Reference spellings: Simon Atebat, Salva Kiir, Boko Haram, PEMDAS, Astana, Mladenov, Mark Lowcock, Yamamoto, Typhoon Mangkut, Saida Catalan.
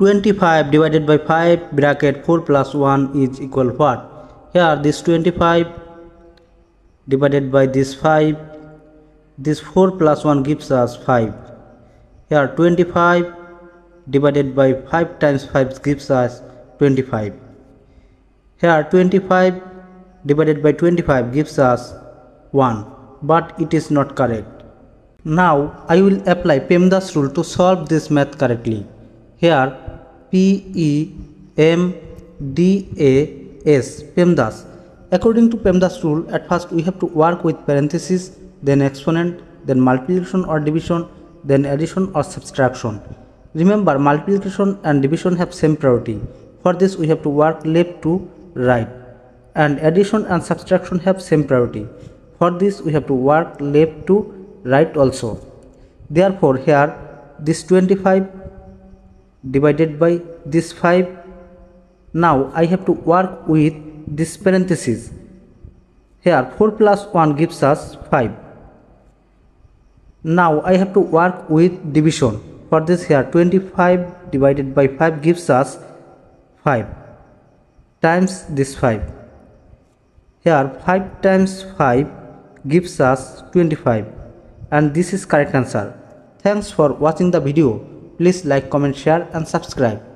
25 divided by 5 bracket 4 plus 1 is equal what? Here this 25 divided by this 5, this 4 plus 1 gives us 5. Here 25 divided by 5 times 5 gives us 25. Here 25 divided by 25 gives us 1, but it is not correct. Now I will apply PEMDAS rule to solve this math correctly. Here PEMDAS, PEMDAS. According to PEMDAS rule, at first we have to work with parentheses, then exponent, then multiplication or division, then addition or subtraction. Remember, multiplication and division have same priority. For this we have to work left to right, and addition and subtraction have same priority. For this we have to work left to right also. Therefore here this 25 divided by this 5. Now I have to work with this parenthesis. Here 4 plus 1 gives us 5. Now I have to work with division. For this here 25 divided by 5 gives us 5 times this 5. Here 5 times 5 gives us 25, and this is correct answer. Thanks for watching the video. Please like, comment, share and subscribe.